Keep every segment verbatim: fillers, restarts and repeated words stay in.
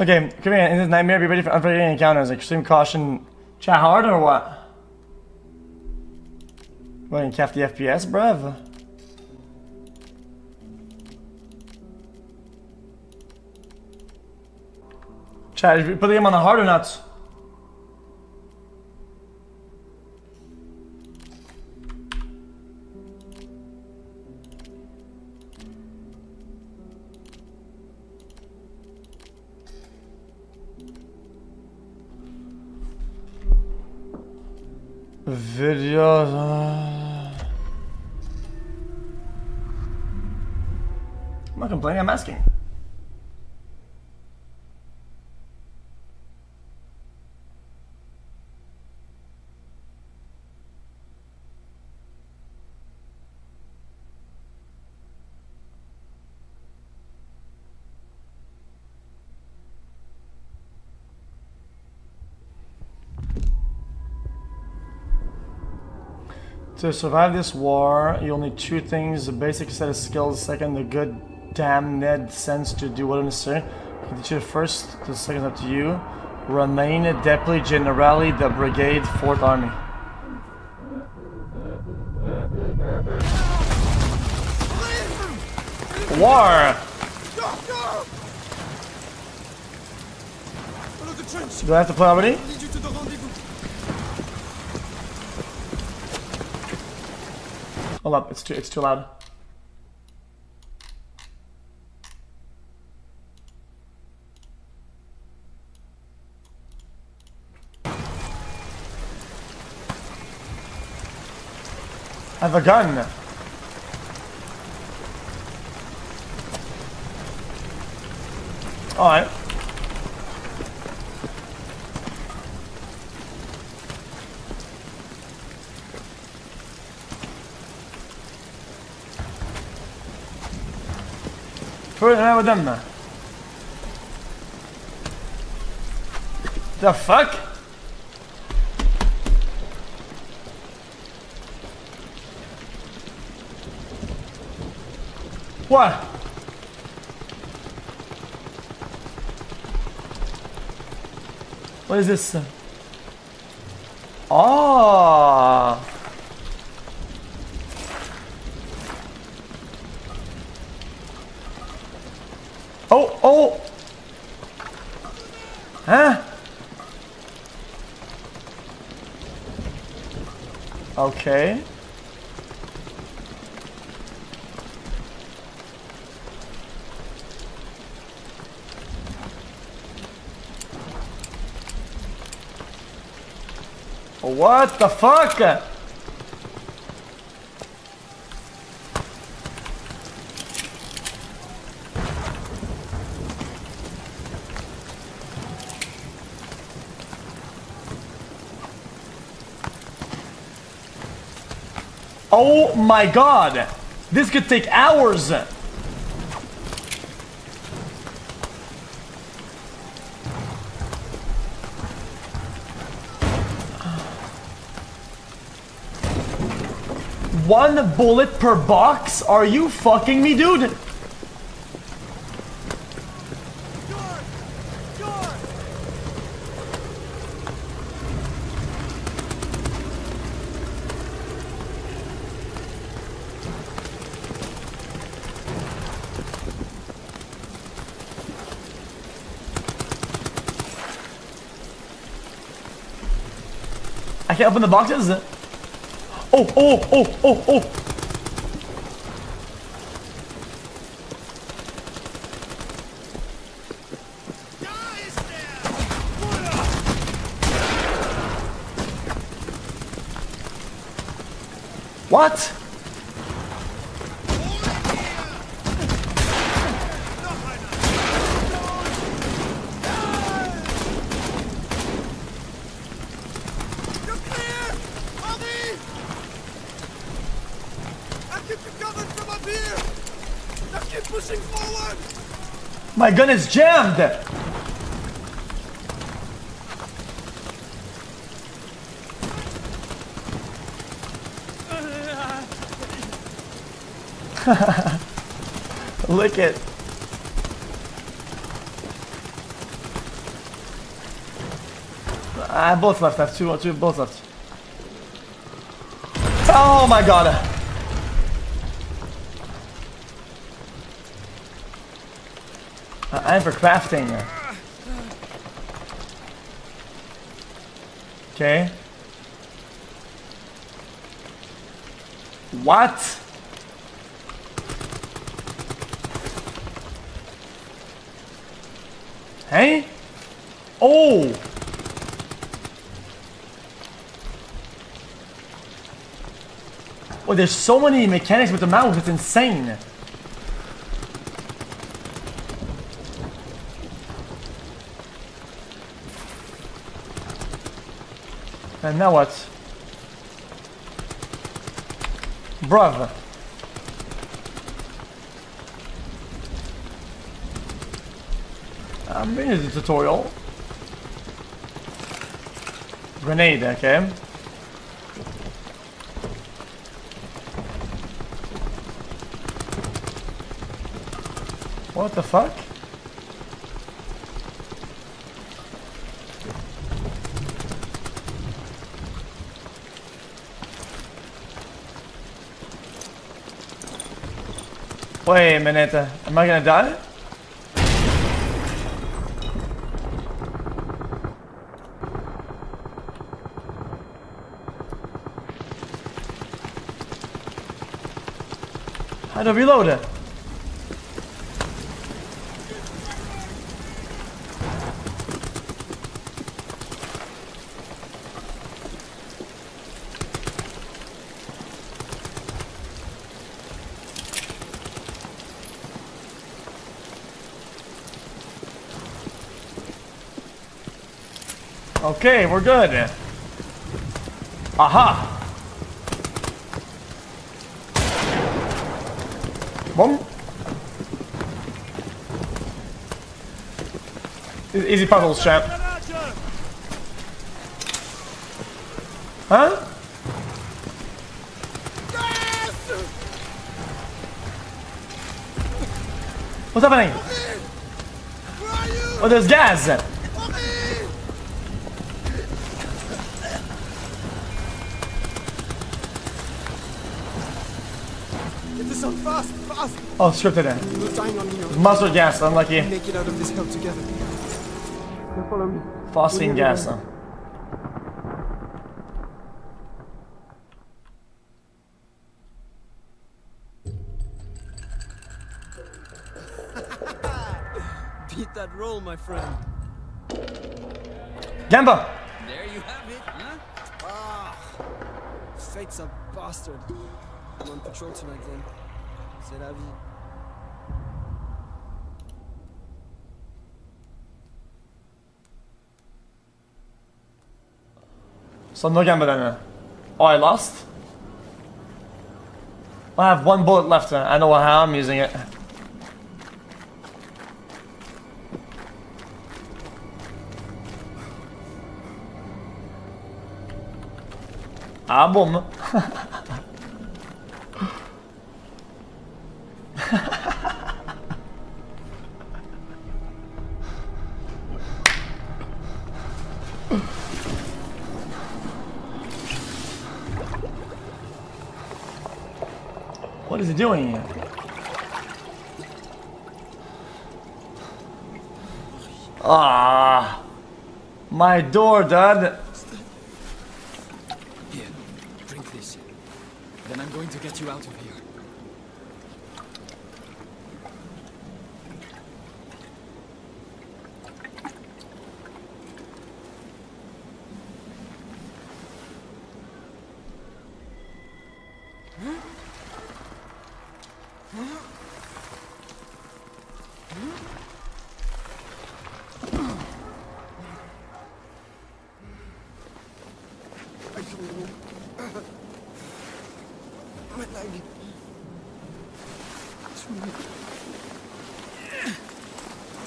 Okay, come here. In this nightmare, be ready for unpredictable encounters. Extreme caution. Chat hard or what? What, you cap the F P S, bruv? Chat, put the game on the hard or not? Videos. Uh... I'm not complaining, I'm asking. To survive this war, you'll need two things, a basic set of skills, second, the good damn Ned sense to do what is necessary. I can teach you first, the second up to you. Remain a Deputy Generale de Brigade, fourth Army. War! Do I have to play already? Hold up, it's too, it's too loud. I have a gun! Alright. With them. The fuck? What? What is this? Oh. Oh, oh! Huh? Okay. What the fuck? Oh my god! This could take hours! One bullet per box? Are you fucking me, dude? I can't open the boxes. Oh, oh, oh, oh, oh. What? My gun is jammed! Lick it. Uh, both left. That's two, two. Both left. Oh my god. Uh, I'm for crafting. Okay. What? Hey? Oh! Oh, there's so many mechanics with the mouse, it's insane! And now what? Bruv! I'm in the tutorial. Grenade, okay. What the fuck? Wait a minute, am I gonna die? How to reload it? Okay, we're good. Aha! Boom. Easy puzzles, chap. Huh? What's happening? Oh, there's gas! Oh, scripted in. Mustard gas, unlucky. Make it out of this hell together. Follow me. Phosphine gas. Huh? Beat that roll, my friend. Gamba! There you have it, huh? Ah, fate's a bastard. I'm on patrol tonight then. C'est la vie. So I'm not gonna die. Oh, I lost? I have one bullet left. I know how I'm using it. Ah, boom. What is he doing here? Ah, my door, Dad. Here, drink this. Then I'm going to get you out of here.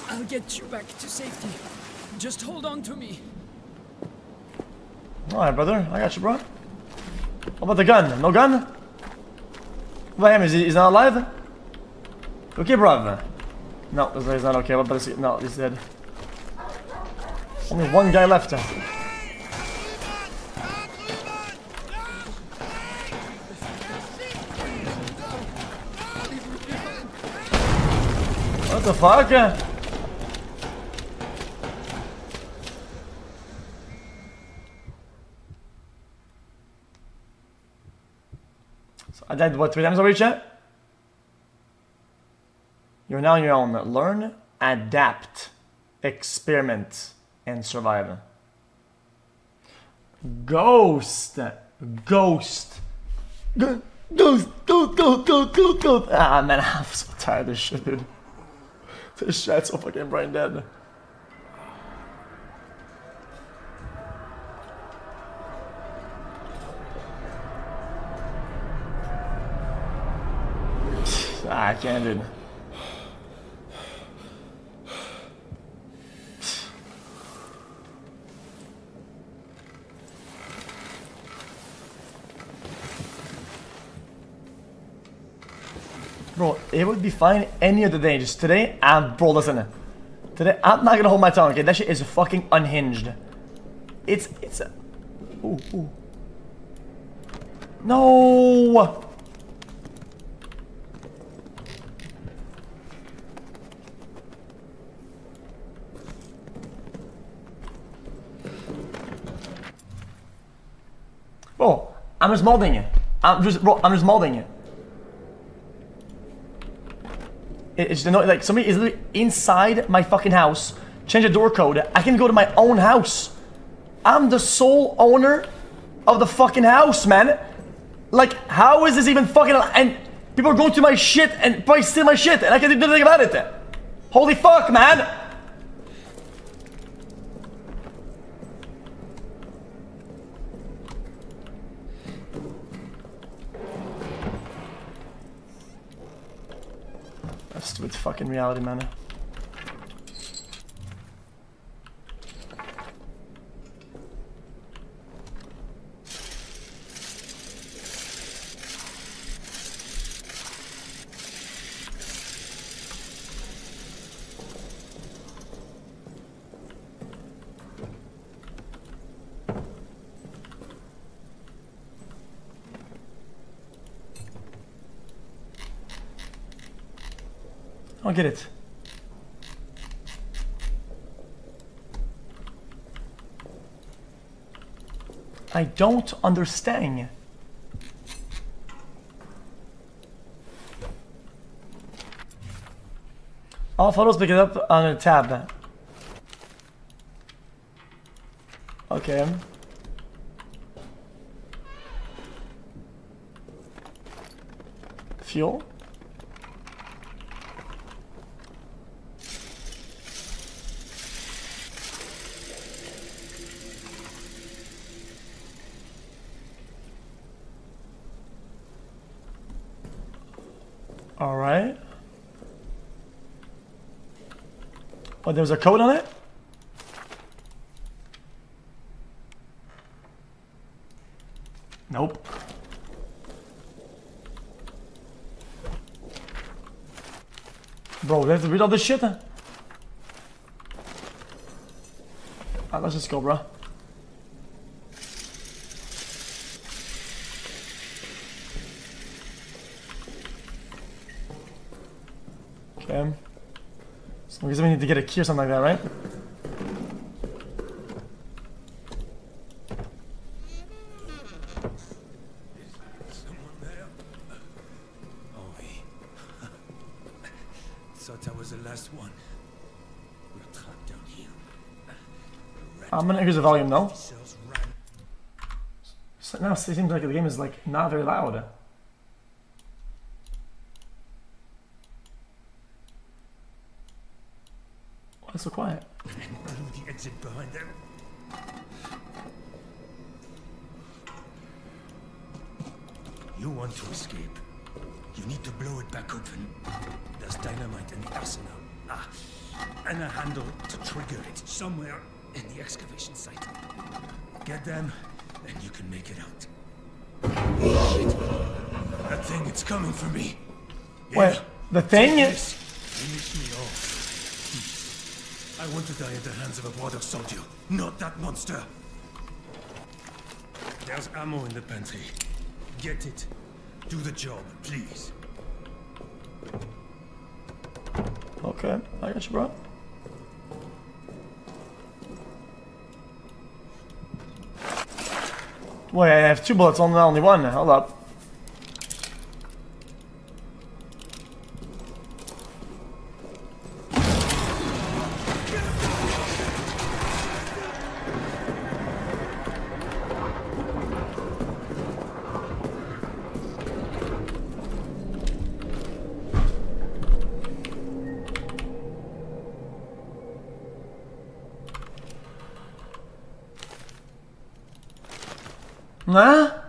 I'll get you back to safety. Just hold on to me. Alright, brother. I got you, bro. How about the gun? No gun? What him? Is he, he's not alive? Okay, bro. No, he's not okay. What about this? No, he's dead. Only one guy left. What the fuck? So I died, what, three times already, chat? You're now on your own. Learn, adapt, experiment, and survive. Ghost! Ghost! Ghost! Ghost! Ghost! Ghost! Ghost! Ghost! Ah, man, I'm so tired of this shit, dude. This chat's so fucking brain dead. I can't, dude. Bro, it would be fine any other day. Just today, I'm, bro, listen. Today, I'm not gonna hold my tongue, okay? That shit is fucking unhinged. It's, it's a... Ooh, ooh. No! Bro, I'm just modding it. I'm just, bro, I'm just modding it. It's just, like, somebody is literally inside my fucking house. Change the door code. I can go to my own house. I'm the sole owner of the fucking house, man. Like, how is this even fucking... And people are going to my shit and probably steal my shit. And I can't do anything about it. Holy fuck, man. Stupid fucking reality, man. I'll get it. I don't understand. All photos pick it up on a tab. Okay. Fuel. All right. Oh, there's a code on it? Nope. Bro, let's read all this shit. All right, let's just go, bro. Okay. So I guess we need to get a key or something like that, right? Is there someone there? Oh, hey. Thought I was the last one. We're trapped down here. I'm gonna increase the volume though. So now it seems like the game is like not very loud. That's so quiet. Run with the exit behind them. You want to escape. You need to blow it back open. There's dynamite in the arsenal. Ah, and a handle to trigger it somewhere in the excavation site. Get them, and you can make it out. Oh, shit. That thing, it's coming for me. Wait, yeah. The thing is... Finish me off. I want to die at the hands of a water soldier, not that monster. There's ammo in the pantry. Get it. Do the job, please. Okay, I got you, bro. Wait, I have two bullets on only one. Hold up. Huh?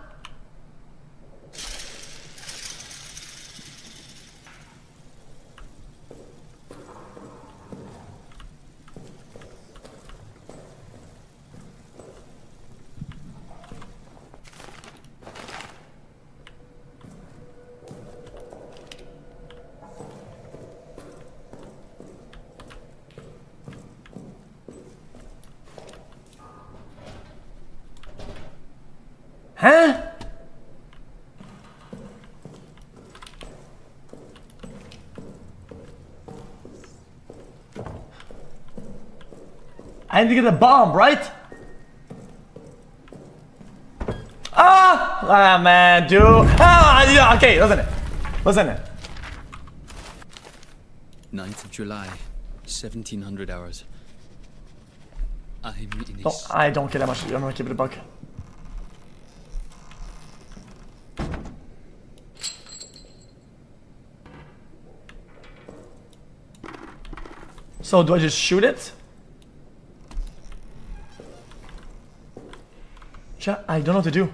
Huh? I need to get a bomb, right? Ah! Ah, man, dude. Ah, yeah, okay, listen it. Listen it. ninth of July, seventeen hundred hours. I'm in no, I don't care that much. I'm gonna keep it a buck. So do I just shoot it? I don't know what to do.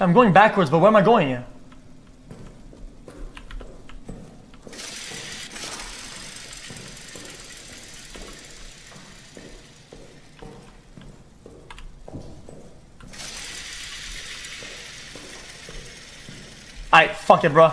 I'm going backwards, but where am I going here? Alright, fuck it, bro.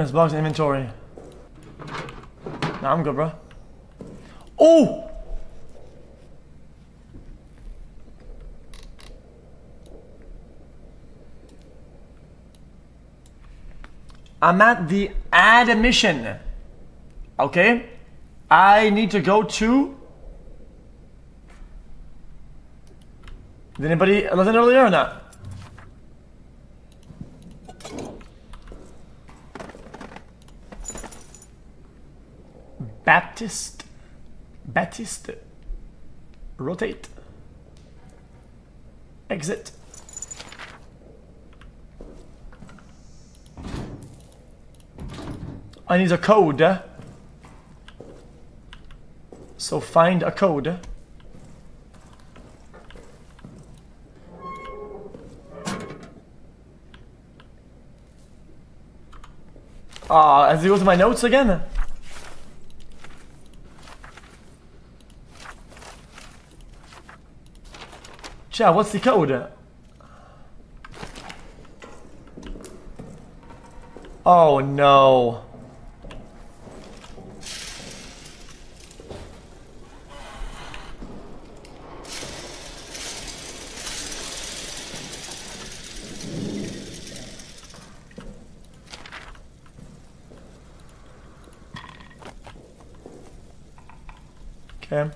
His blocks in inventory. Nah, I'm good, bro. Oh! I'm at the add mission. Okay. I need to go to. Did anybody listen earlier or not? Baptist, Baptist, rotate, exit. I need a code. So find a code. Ah, as it goes to my notes again. Yeah, what's the code? Oh no. Okay.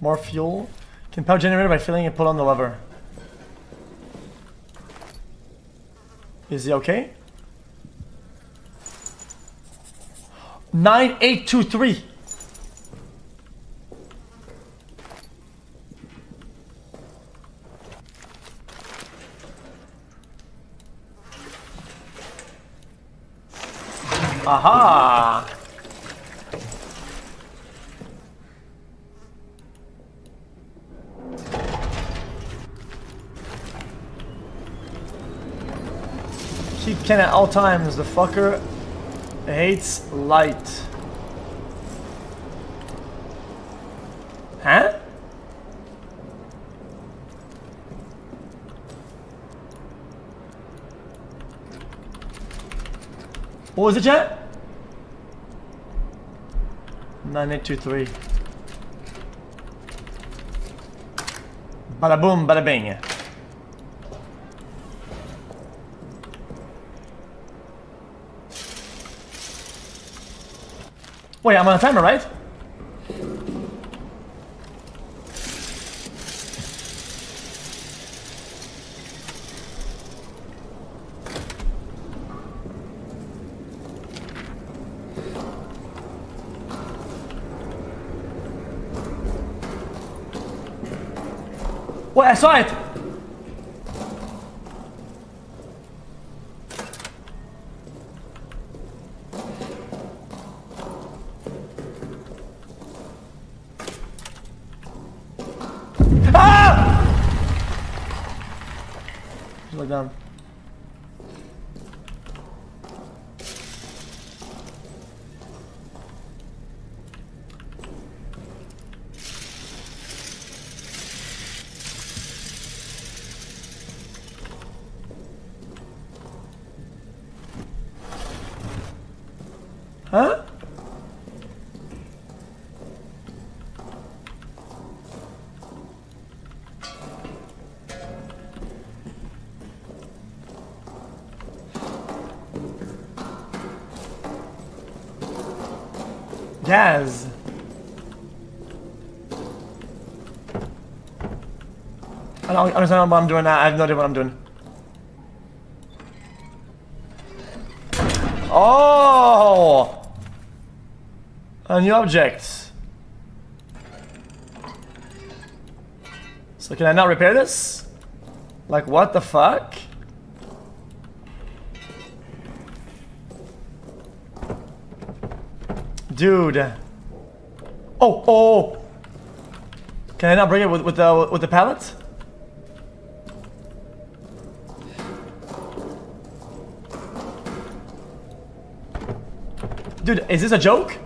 More fuel. Can power generated by filling and pull on the lever. Is he okay? nine eight two three. Aha! She can at all times. The fucker hates light. Huh? What was it, chat? nine eight two three. Bada boom, bada bing. Wait, I'm on a timer, right? Wait, I saw it! Down. Huh? Jazz. I don't understand what I'm doing now. I have no idea what I'm doing. Oh! A new object. So can I not repair this? Like what the fuck? Dude. Oh, oh. Can I not bring it with with the with the pallet? Dude, is this a joke?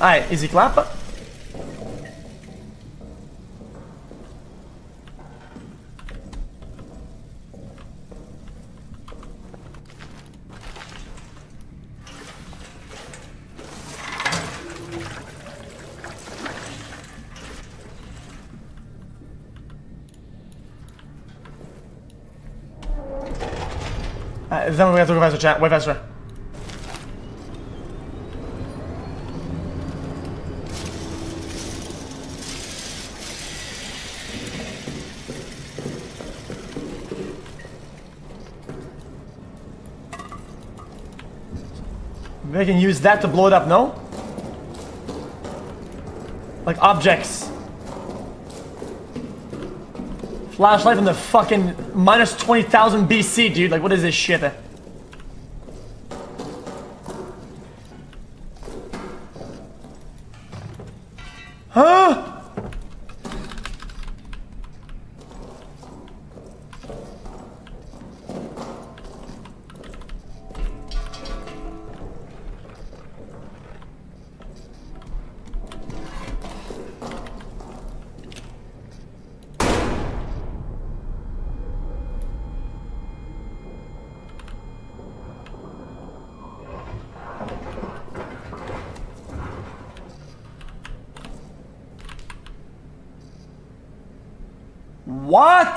Alright, easy clap. Alright, then we have to go faster, chat. Way faster. They can use that to blow it up, no? Like objects. Flashlight from the fucking minus twenty thousand B C, dude. Like, what is this shit? Huh? What?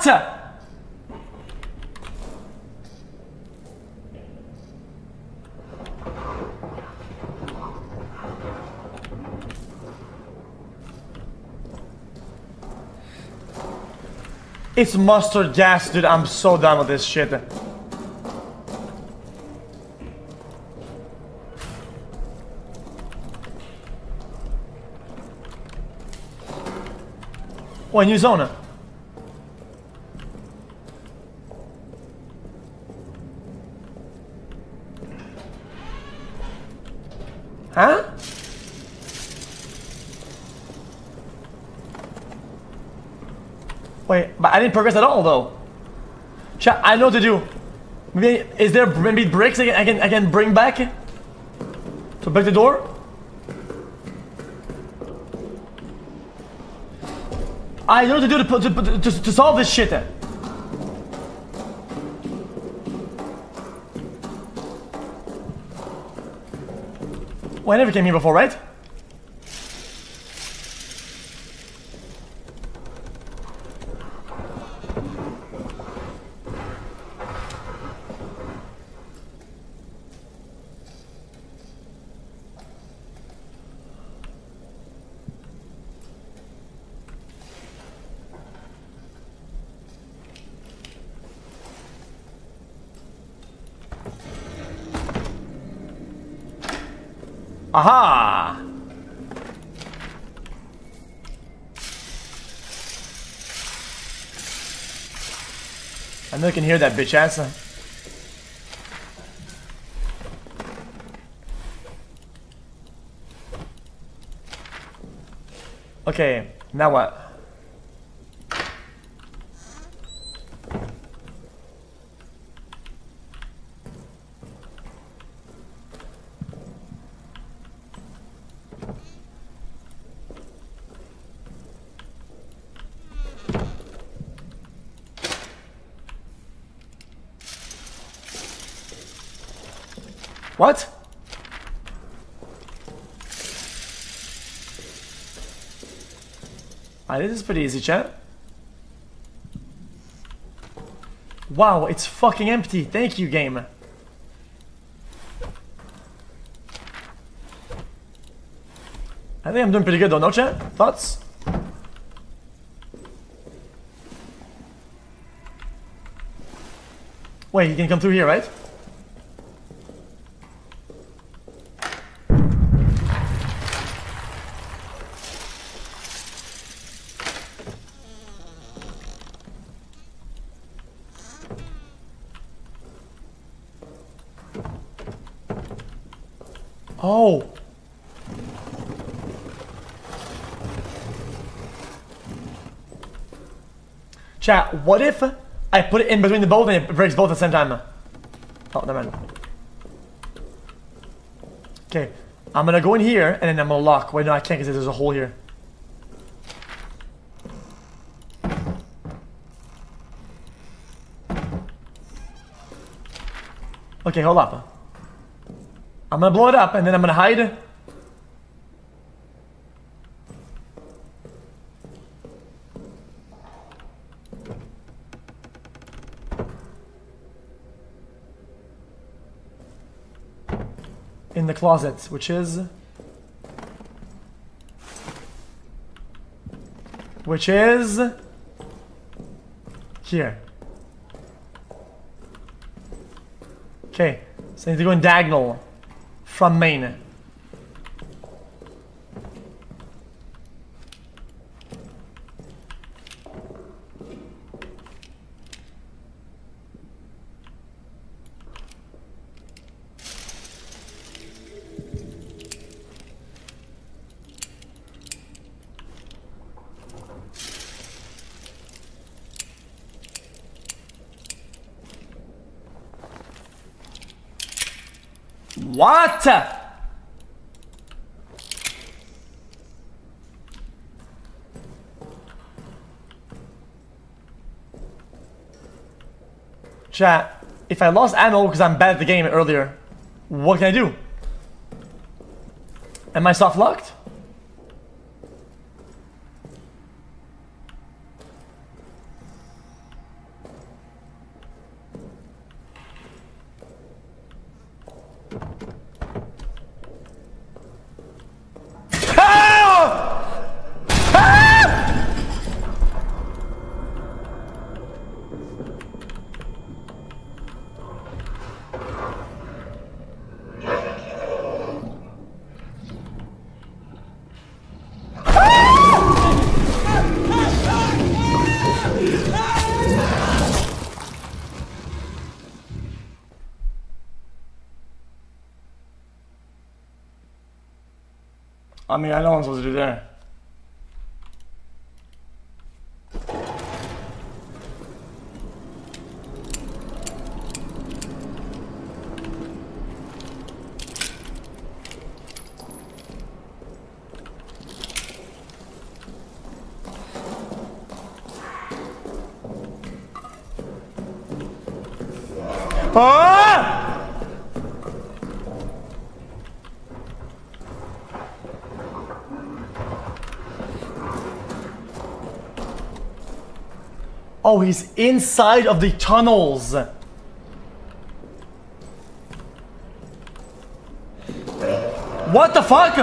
It's mustard gas, dude. I'm so done with this shit. Oh, a new zone. Huh? Wait, but I didn't progress at all though. Chat, I know what to do. Maybe, is there maybe bricks I can, I can I can bring back to break the door? I know what to do to to, to, to solve this shit. Well, I never came here before, right? Aha! I know you can hear that bitch ass. Okay, now what? What? Ah, this is pretty easy, chat. Wow, it's fucking empty. Thank you, game. I think I'm doing pretty good though, no chat? Thoughts? Wait, you can come through here, right? Oh! Chat, what if I put it in between the both and it breaks both at the same time? Oh, never mind. Okay, I'm gonna go in here and then I'm gonna lock. Wait, no, I can't because there's a hole here. Okay, hold up. I'm gonna blow it up and then I'm gonna hide. In the closet, which is... Which is... Here. Okay, so I need to go in diagonal. From Maine. What? Chat, if I lost ammo because I'm bad at the game earlier, what can I do? Am I soft locked? I mean, I know I'm supposed to do there. Ah! Oh, he's inside of the tunnels. What the fuck?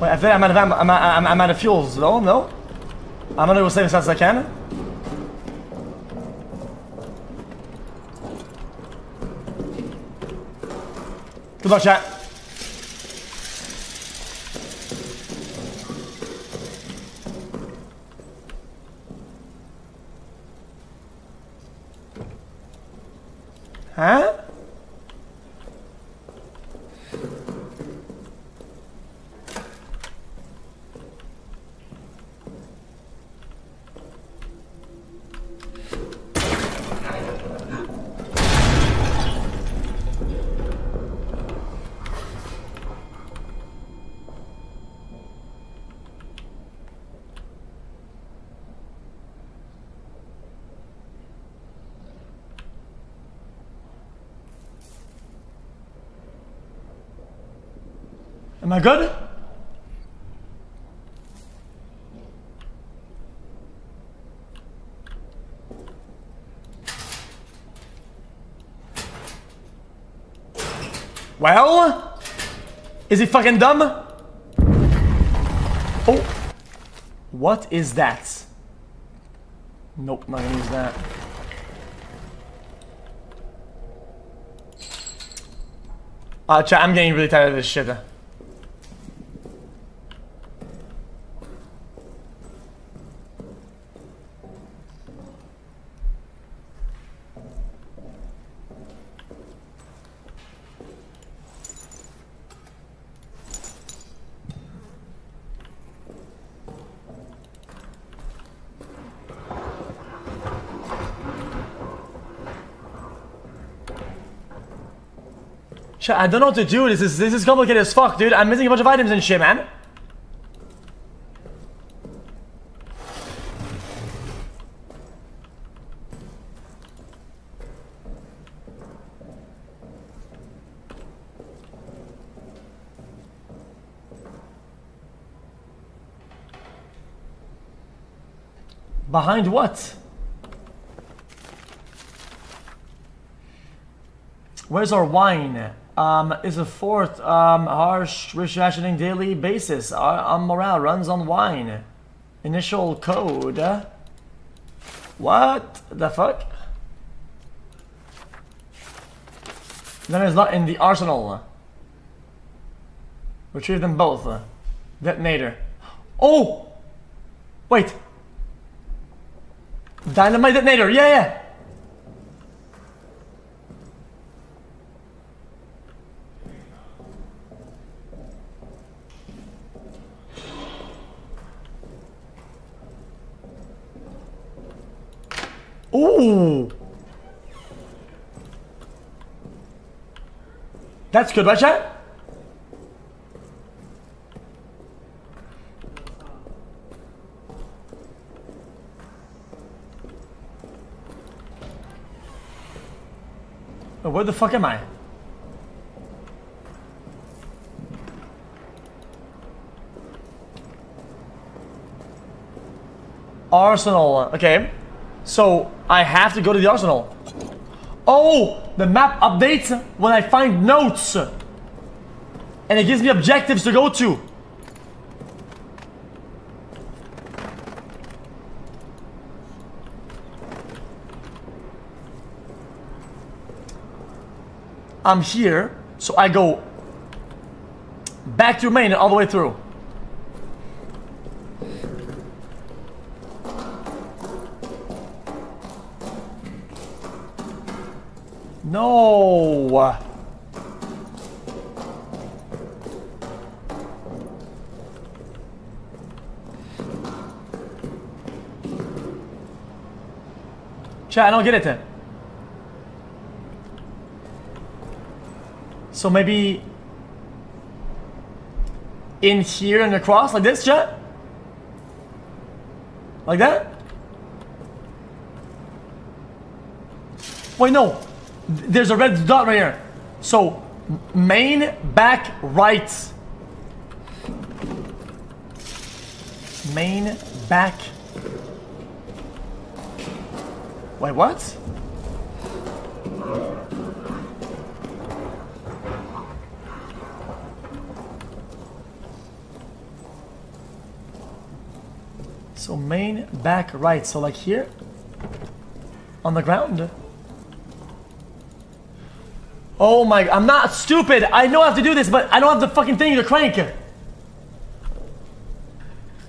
Wait, I think I'm out of I'm, I'm, I'm, I'm out of fuels, no? No? I'm gonna go save as fast as I can. Good luck, chat. Huh? Am I good? Well? Is he fucking dumb? Oh. What is that? Nope, not gonna use that. Uh, chat, I'm getting really tired of this shit. I don't know what to do. This is this is complicated as fuck, dude. I'm missing a bunch of items and shit, man. Behind what? Where's our wine? Um, is a fourth, um, harsh rationing daily basis. Our, our morale runs on wine. Initial code. What the fuck? That is not in the arsenal. Retrieve them both. Detonator. Oh! Wait. Dynamite detonator, yeah, yeah! Ooh! That's good, right, chat? Oh, where the fuck am I? Arsenal, okay. So, I have to go to the arsenal. Oh, the map updates when I find notes. And it gives me objectives to go to. I'm here, so I go Back through Main and all the way through. No. Chat, I don't get it then. So maybe in here and across like this, chat? Like that? Wait, no. There's a red dot right here. So Main, back, right. Main, back. Wait, what? So Main, back, right. So like here on the ground. Oh my, I'm not stupid. I know I have to do this, but I don't have the fucking thing to crank.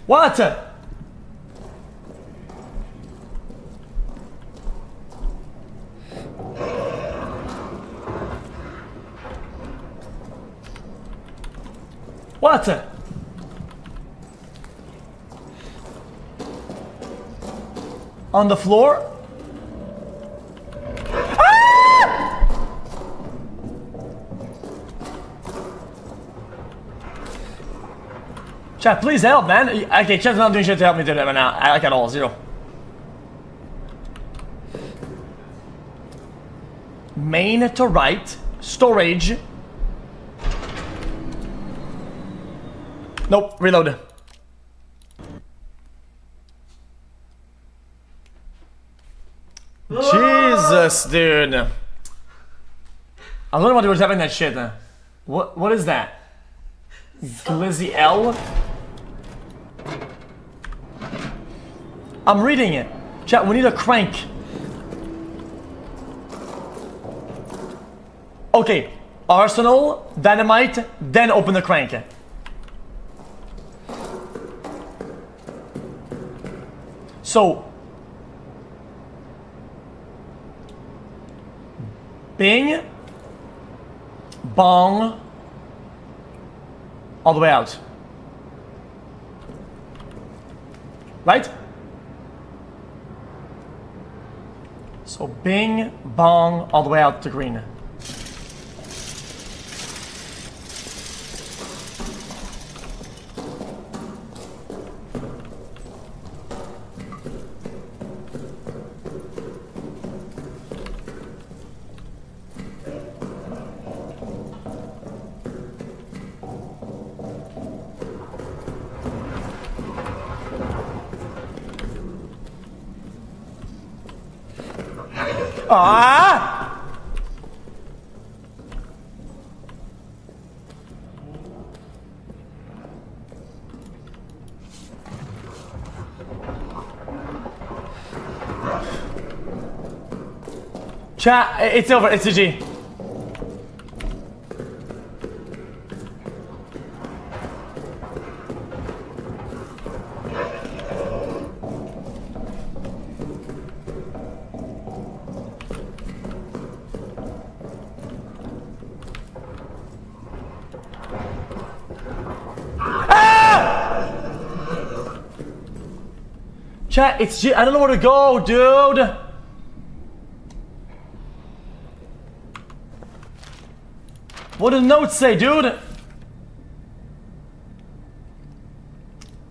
What? What? On the floor? Chat, please help, man. Okay, chat's not doing shit to help me do that right now. I like at all, zero. Main to right, storage. Nope, reload. Jesus, dude. I don't know what was having that shit. What? What is that? Glizzy L. I'm reading it. Chat, we need a crank. Okay. Arsenal, dynamite, then open the crank. So. Bing. Bong. All the way out. Right? So bing, bong, all the way out to green. Ah! Chat, it's over, it's G G. Chat, it's I don't know where to go, dude. What do the notes say, dude?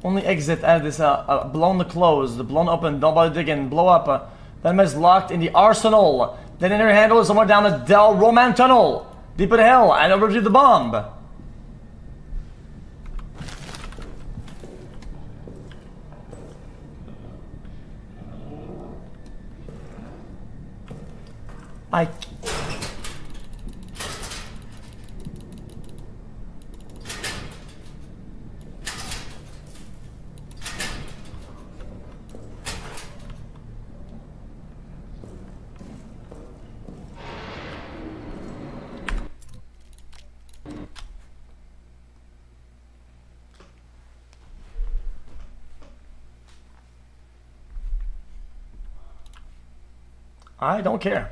Only exit at this, uh, uh, blown the close, blown open, don't bother digging, blow up. Uh, that is locked in the arsenal. Then inner handle is somewhere down the Del Roman tunnel. Deep in the hell, and over to the bomb. I... I don't care.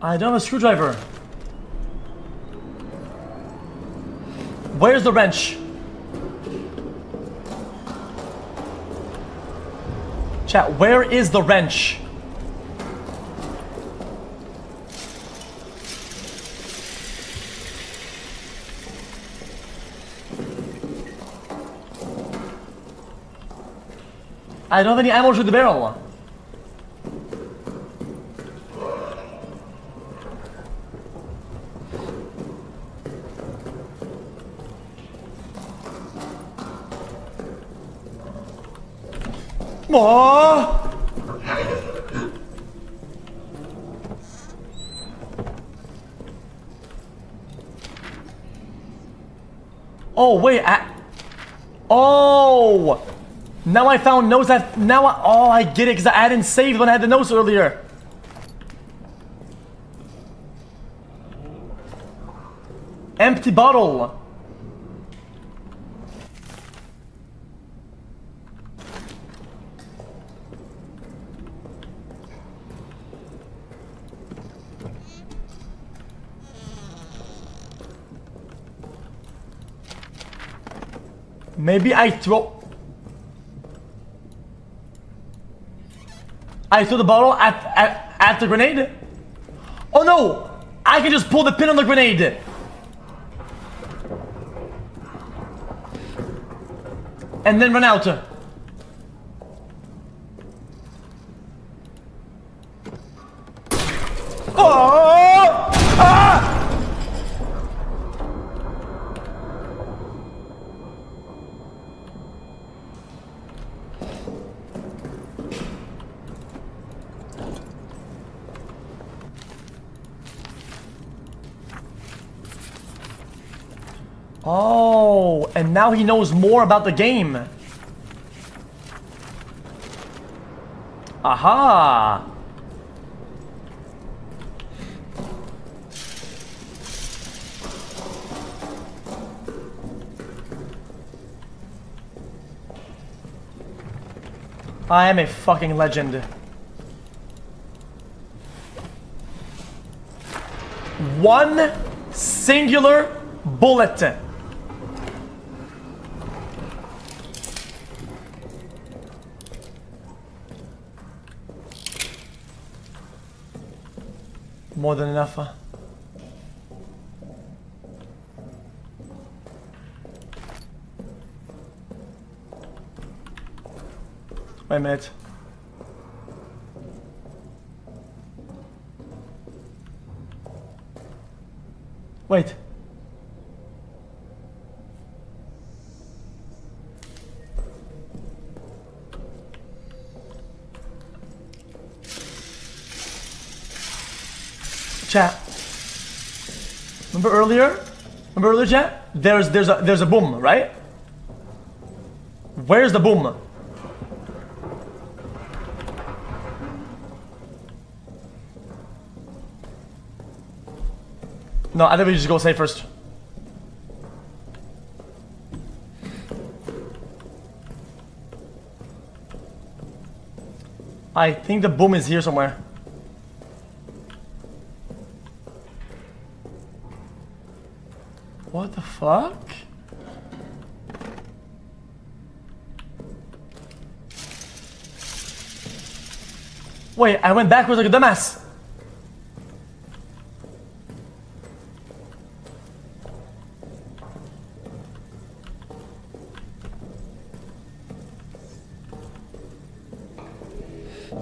I don't have a screwdriver. Where's the wrench? Chat, where is the wrench? I don't have any ammo through the barrel. Oh! Oh wait, I... oh! Now I found notes that now I... oh, I get it, because I hadn't saved when I had the notes earlier. Empty bottle. Maybe I throw... I threw the bottle at, at, at the grenade? Oh no! I can just pull the pin on the grenade! And then run out. Oh! Ah! Oh, and now he knows more about the game. Aha! I am a fucking legend. One singular bullet. More than enough. Huh? Wait a minute. Wait. Chat. Remember earlier? Remember earlier, chat? There's there's a there's a boom, right? Where's the boom? No, I think we just go safe first. I think the boom is here somewhere. What the fuck? Wait, I went backwards like a dumbass.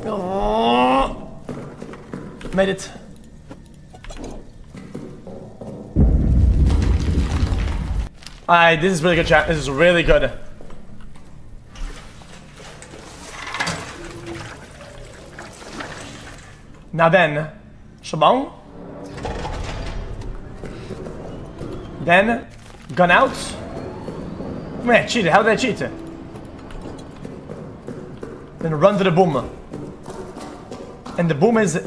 Oh, made it. Alright, this is really good, chat. This is really good. Now then, Shabang. Then, gun out. Man, cheated. How did I cheat? Then run to the boom. And the boom is...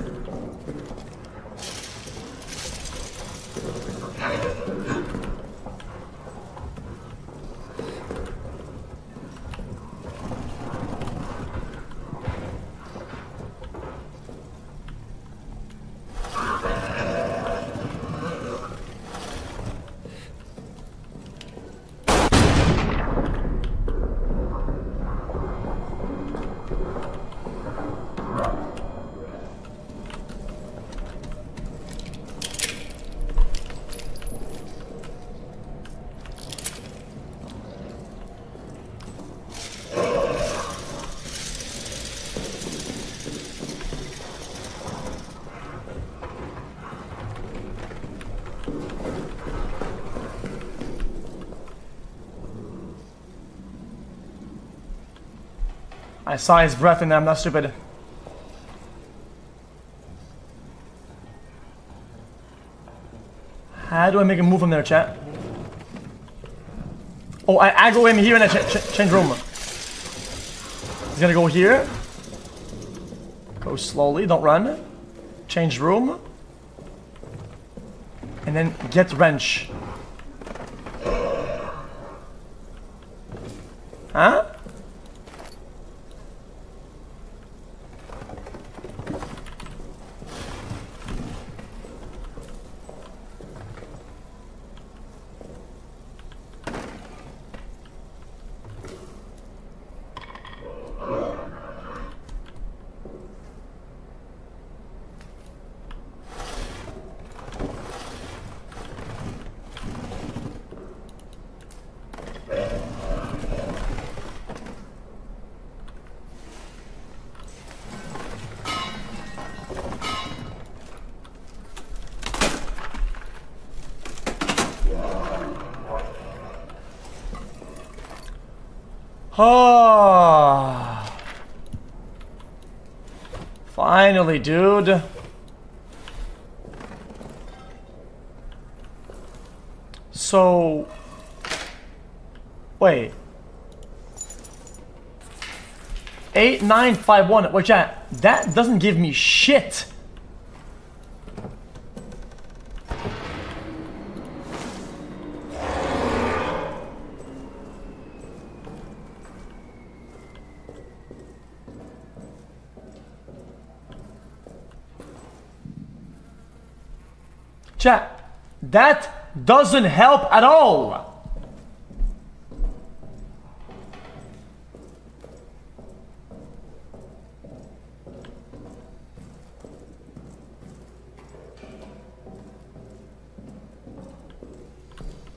I saw his breath and I'm not stupid. How do I make a move from there, chat? Oh, I aggro him here and I ch ch change room. He's gonna go here. Go slowly, don't run. Change room. And then get wrench. Huh? Oh, finally, dude. So, wait. eight nine five one. Wait, chat. That doesn't give me shit. Chat, that doesn't help at all.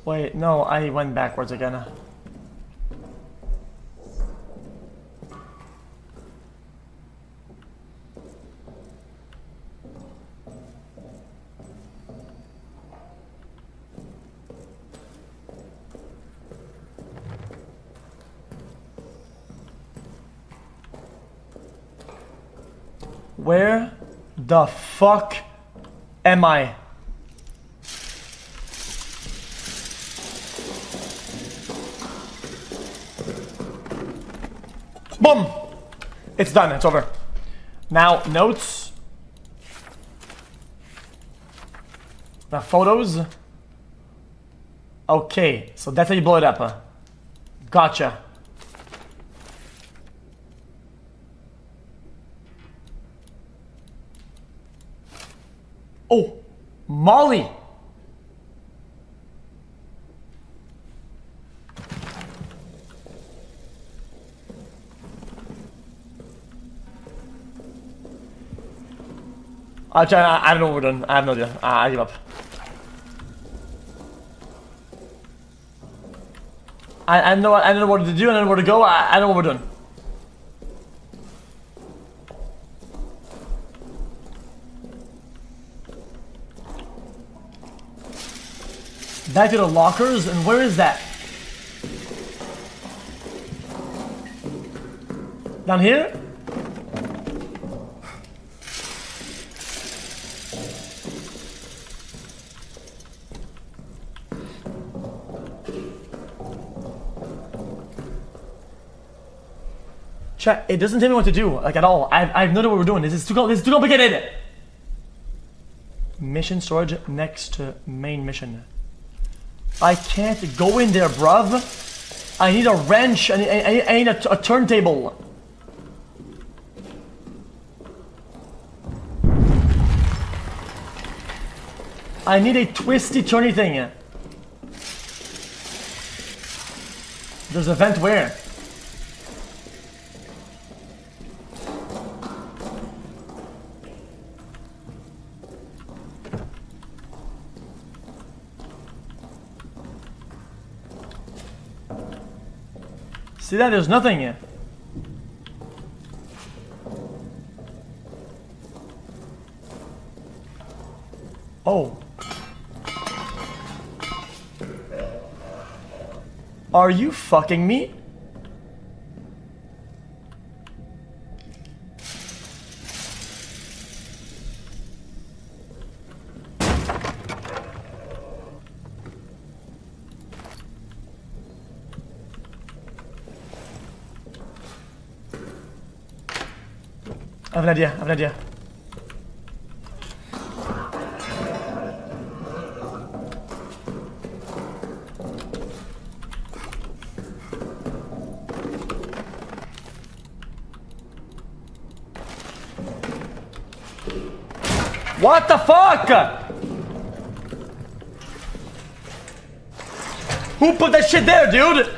Wait, no, I went backwards again. Where the fuck am I? Boom! It's done, it's over. Now, notes. The photos. Okay, so that's how you blow it up. Gotcha. Oh, Molly. I, I don't know what we're doing. I have no idea. I, I give up. I, I know. I don't know what to do. I don't know where to go. I, I don't know what we're doing. Back to the lockers, and where is that? Down here? Chat, it doesn't tell me what to do, like at all. I, I have no idea what we're doing. This is too, this is too complicated. Mission storage next to main mission. I can't go in there, bruv. I need a wrench. I need, I need, I need a, a turntable. I need a twisty, turny thing. There's a vent where? See that? There's nothing here. Oh. Are you fucking me? I have an idea, I have an idea. What the fuck? Who put that shit there, dude?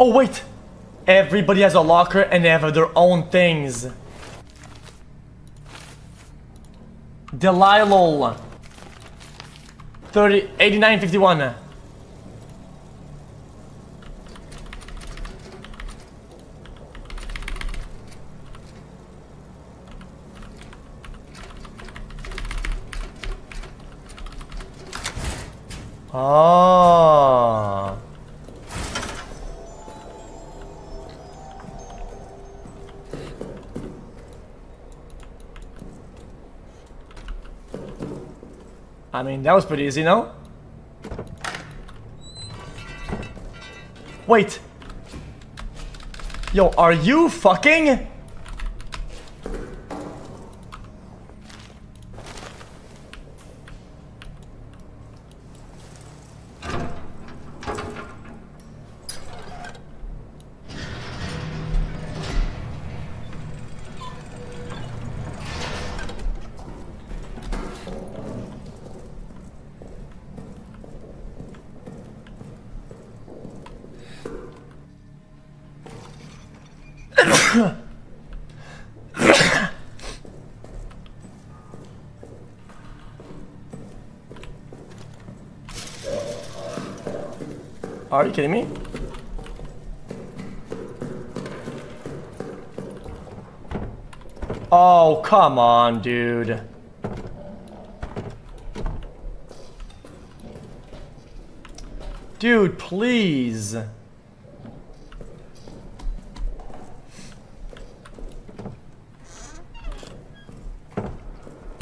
Oh wait, everybody has a locker and they have their own things. Delilah thirty eighty-nine fifty-one. Oh. I mean, that was pretty easy, no? Wait. Yo, are you fucking? Are you kidding me? Oh, come on, dude. Dude, please.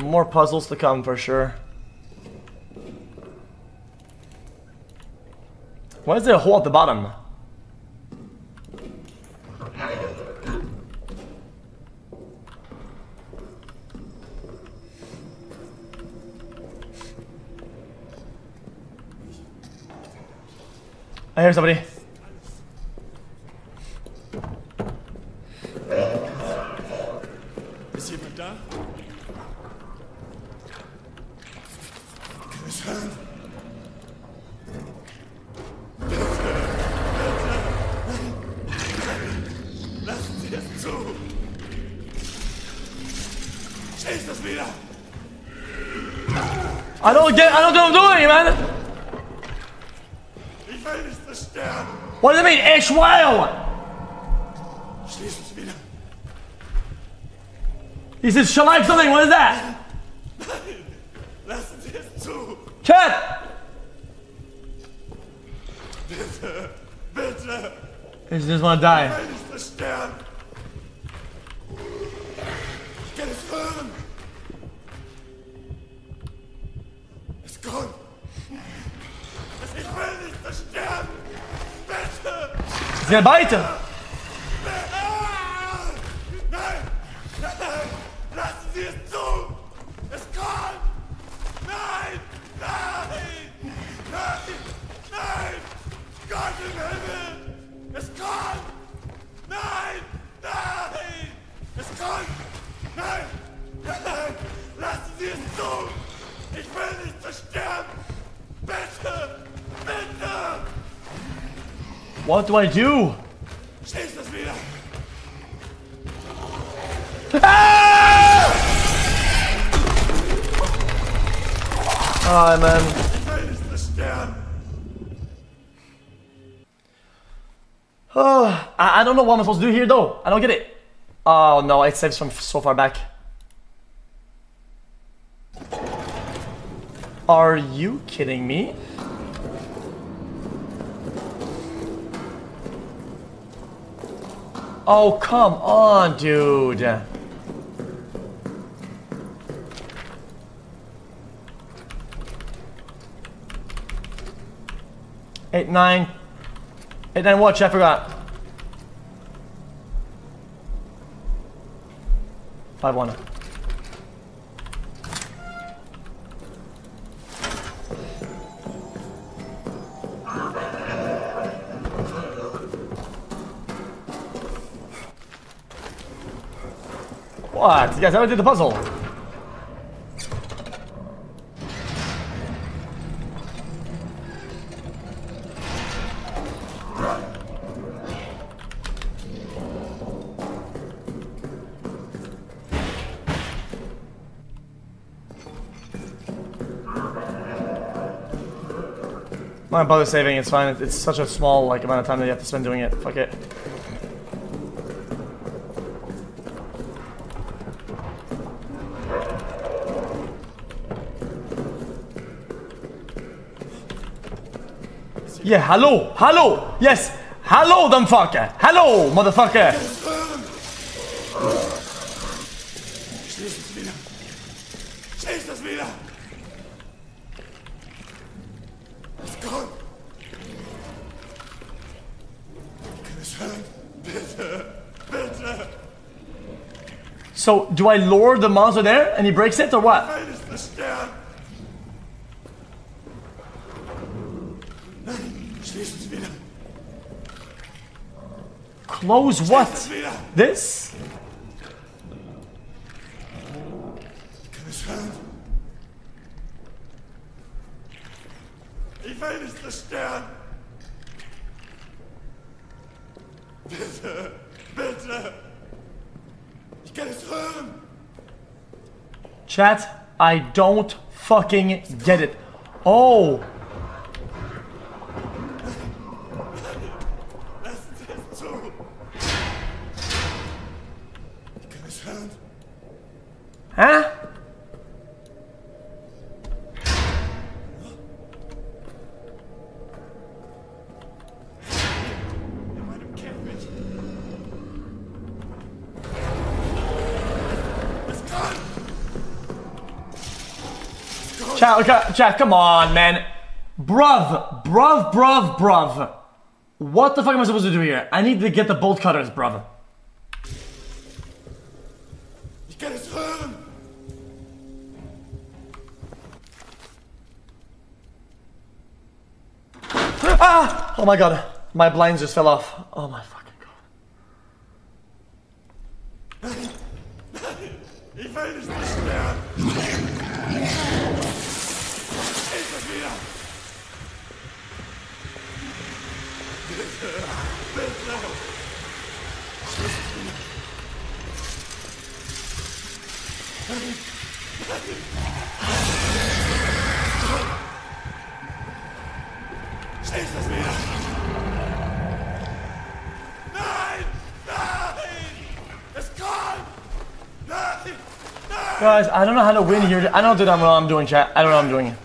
More puzzles to come for sure. Why is there a hole at the bottom? I hear somebody. Ist jemand da? Kann es hören? I don't get I don't know what I'm doing, man! What does it mean? H wow! He says shall I something, what is that? Chat! I just wanna die. Ist der Beiter? Nein! Nein! Lassen Sie es zu! Es kommt! Nein! Nein! Nein! Nein! Gott im Himmel! Es kommt! Nein! Nein! Es kommt! Nein! Nein! Lassen Sie es zu! Ich will nicht zu sterben! Bitte! Bitte! What do I do? Stehst das wieder? Ah! Oh, man. Oh, I, I don't know what I'm supposed to do here, though. I don't get it. Oh, no, it saves from so far back. Are you kidding me? Oh, come on, dude. Eight, nine. Eight, nine, watch, I forgot. Five, one. What? You guys haven't did the puzzle. I'm not bother saving, it's fine. It's such a small like amount of time that you have to spend doing it. Fuck it. Yeah, hallo, hallo, yes, hallo, dumb fucker, hallo, motherfucker. Schließ es wieder. Schließ es wieder. Let's go. Bitte, bitte. So, do I lure the monster there and he breaks it or what? Close what? This? Chat, I don't fucking get it. Oh. Huh? Chat, chat, come on, man. Bruv, bruv, bruv, bruv. What the fuck am I supposed to do here? I need to get the bolt cutters, bruv. Ah! Oh my god, my blinds just fell off. Oh my fucking god. Schließ das wieder! Nein! Nein! It's gone! Nein! Nein! Guys, I don't know how to win here. I don't know what I'm doing, chat. I don't know what I'm doing.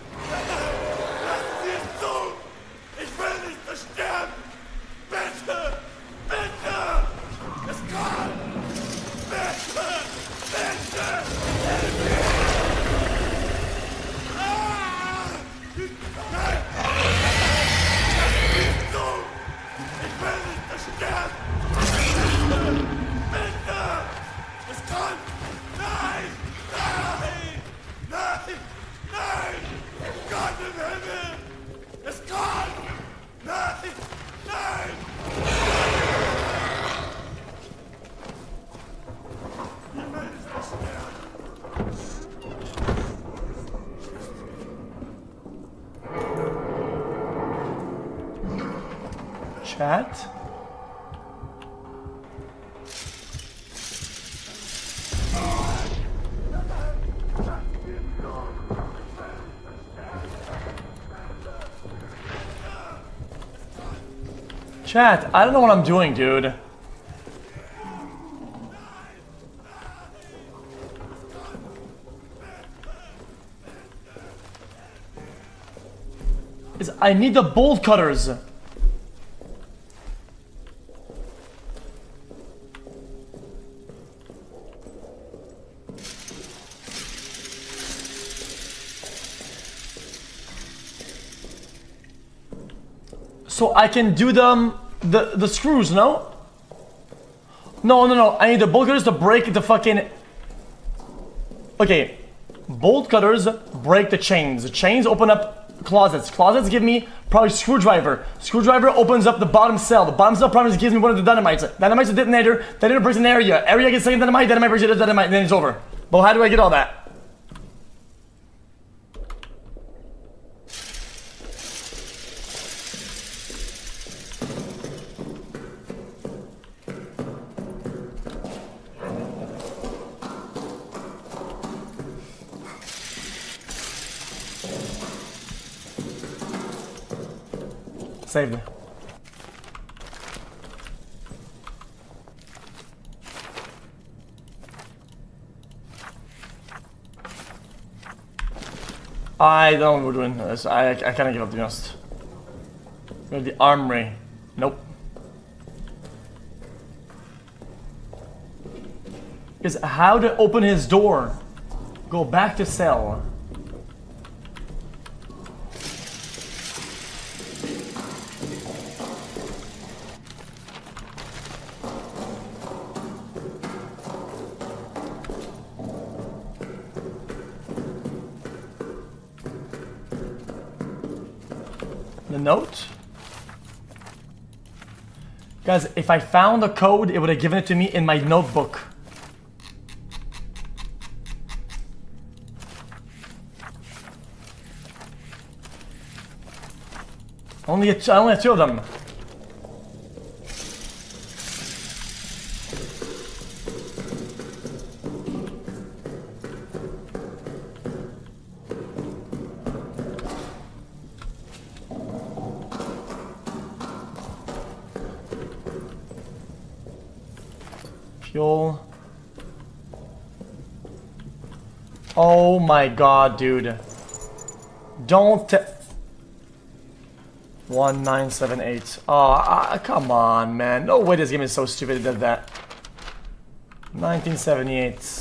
that. Chat, I don't know what I'm doing, dude. Is I need the bolt cutters. So I can do them the the screws, no? No, no, no. I need the bolt cutters to break the fucking... Okay. Bolt cutters break the chains. The chains open up closets. Closets give me probably screwdriver. Screwdriver opens up the bottom cell. The bottom cell probably gives me one of the dynamites. Dynamite's a detonator. Detonator breaks an area. Area gets second dynamite. Dynamite breaks another dynamite. And then it's over. But how do I get all that? Save me. I don't know what we're doing. I, I can't give up, to be honest. Go to the armory. Nope. Is how to open his door. Go back to cell. Note, guys, if I found a code, it would have given it to me in my notebook. Only a, I only have two of them. Oh my god, dude. Don't t- one nine seven eight. Oh, uh, come on, man. No way this game is so stupid it did that. nineteen seventy-eight.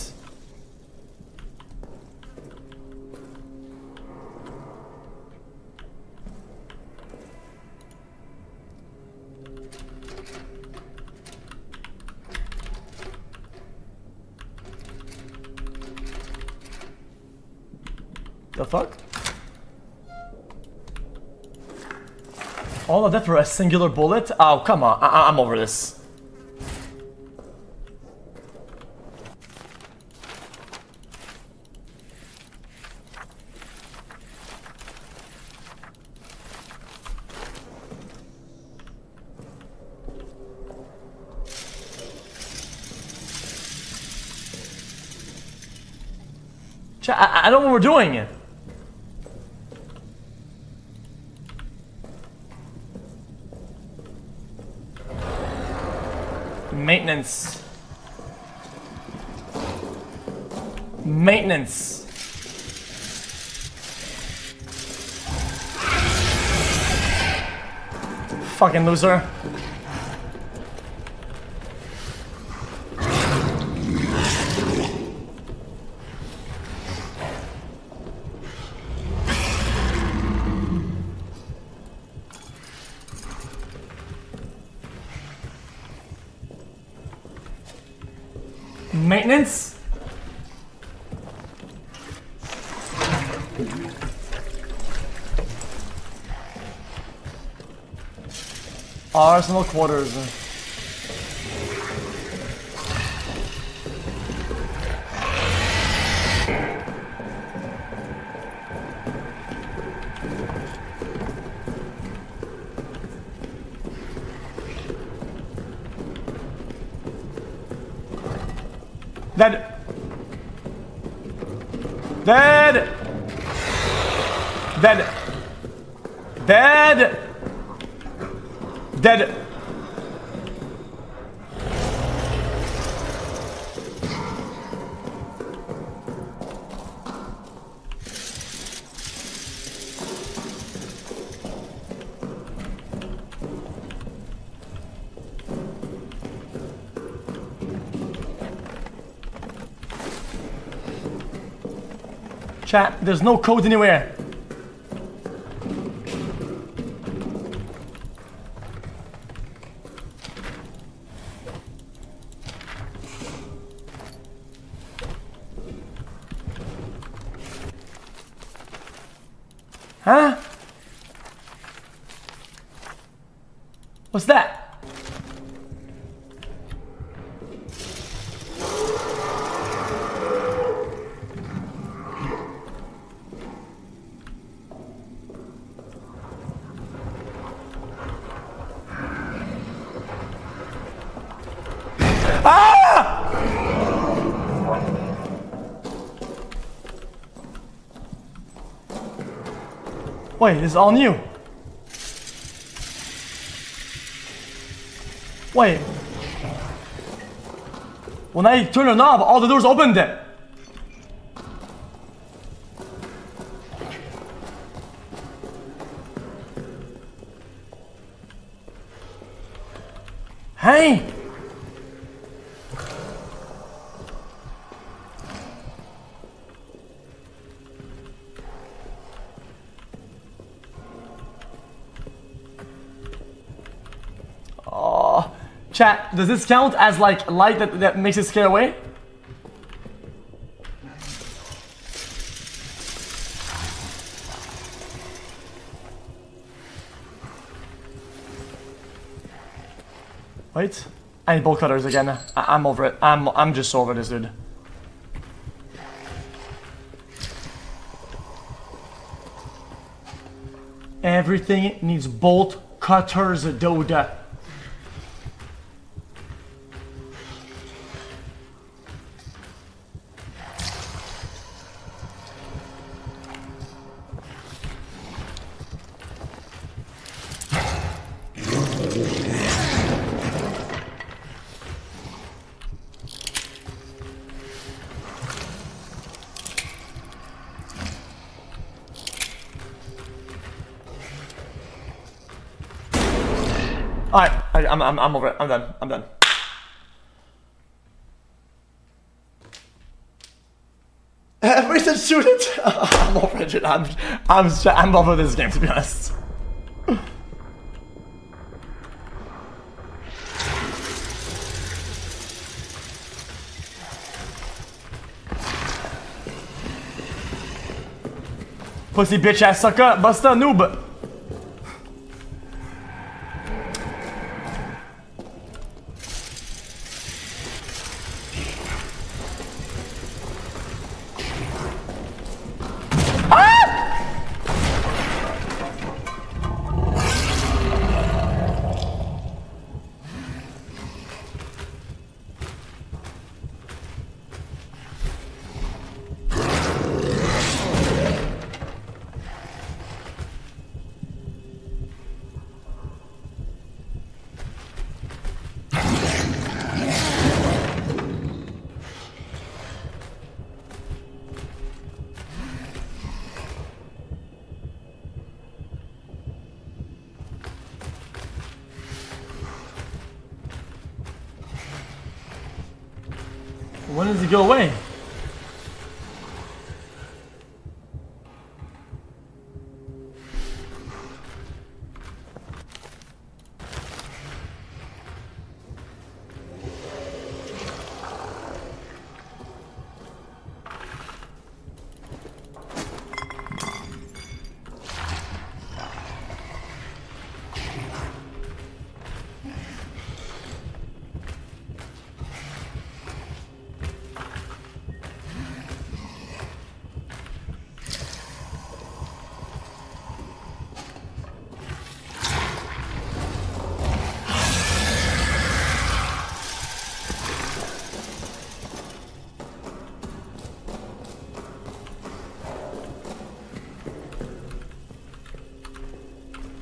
The fuck? All of that for a singular bullet? Oh, come on. I I'm over this. I, I don't know what we're doing. Maintenance. Maintenance. Fucking loser. Maintenance? Arsenal quarters. Then... Then... Then... Then... Then... Chat, there's no code anywhere. Huh? What's that? Wait, this is all new. Wait. When I turn the knob, all the doors opened it. Hey! Chat, does this count as like light that, that makes it scare away? Wait, I need bolt cutters again. I I'm over it. I'm I'm just over this dude. Everything needs bolt cutters, Doda. Alright, I'm, I'm, I'm over it. I'm done. I'm done. Everything shoot it. I'm over it. I'm, I'm, I'm over this game, to be honest. Pussy bitch ass sucker, buster noob. When does it go away?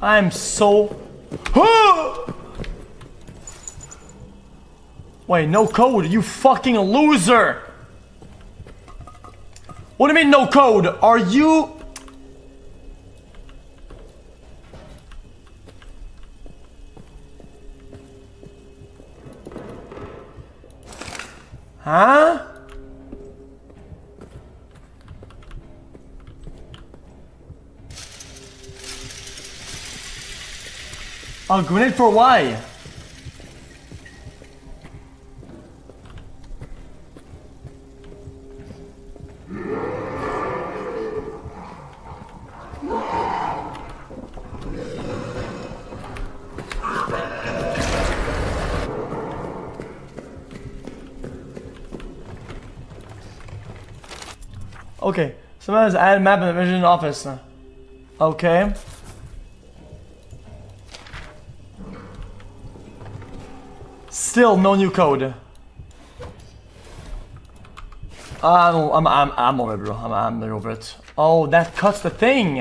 I'm so... Wait, no code, you fucking loser! What do you mean no code? Are you... Huh? A grenade for why? Okay, sometimes I add a map in the vision office. Okay. Still no new code. Uh, I'm I'm I'm over it, bro. I'm I'm over it. Oh, that cuts the thing.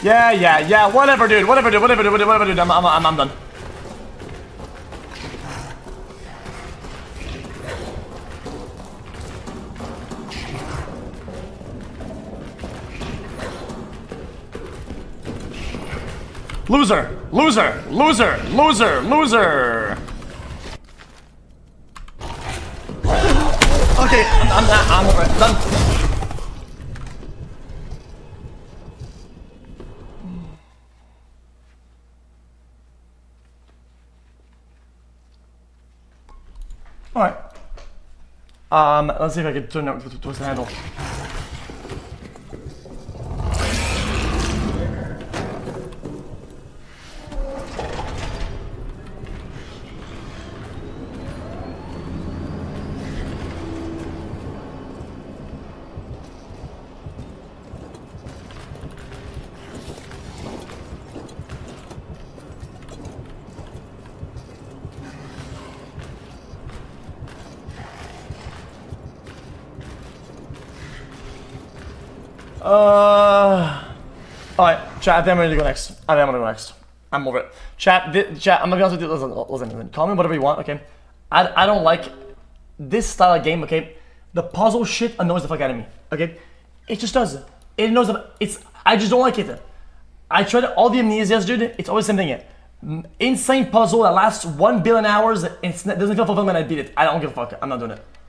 Yeah, yeah, yeah. Whatever, dude. Whatever, dude. Whatever, dude. Whatever, dude. I'm I'm I'm, I'm done. Loser! Loser! Loser! Loser! Loser! Okay, I'm not, I'm over it. Done. Alright. Um, let's see if I can turn out towards the handle. Uh, Alright, chat, I think I'm ready to go next. I think I'm gonna go next. I'm over it. Chat, this, chat, I'm gonna do listen, listen, listen, comment whatever you want, okay? I, I don't like this style of game, okay? The puzzle shit annoys the fuck out of me, okay? It just does. It annoys the, it's, I just don't like it. I tried all the amnesias, dude, it's always the same thing. Yeah. Insane puzzle that lasts one billion hours, and it doesn't feel fulfilling when I beat it. I don't give a fuck, I'm not doing it.